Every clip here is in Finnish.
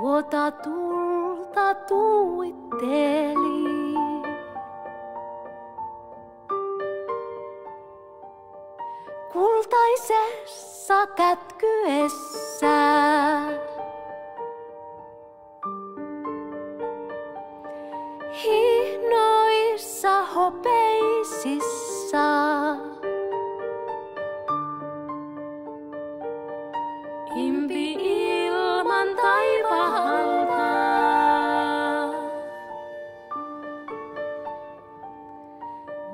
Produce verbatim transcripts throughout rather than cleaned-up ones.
tuota tulta tuitteli. Kultaisessa kätkyessä hihnoissa hopeisissa impi ilman taivaalta.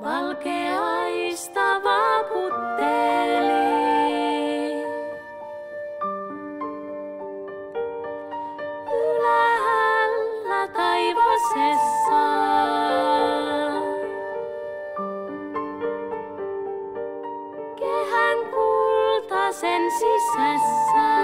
Valkeaista vaputteli ylhäällä taivasessa. Kehän kultasen sisässä.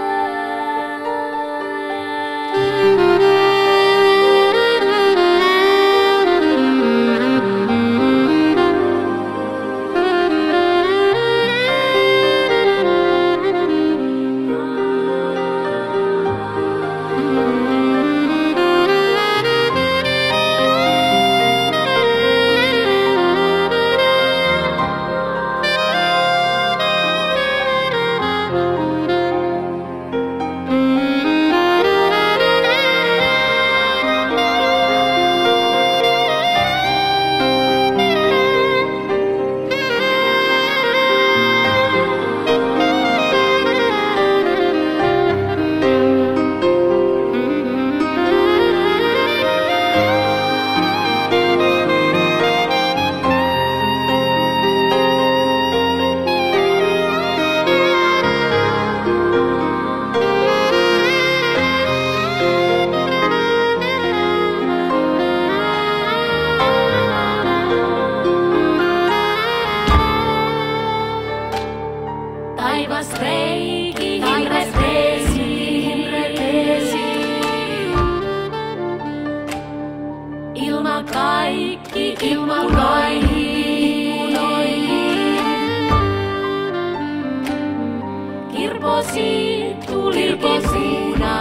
Kaikki ilma unoihin, kirposi tuli kirpuna,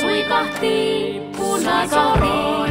suikahti punainen.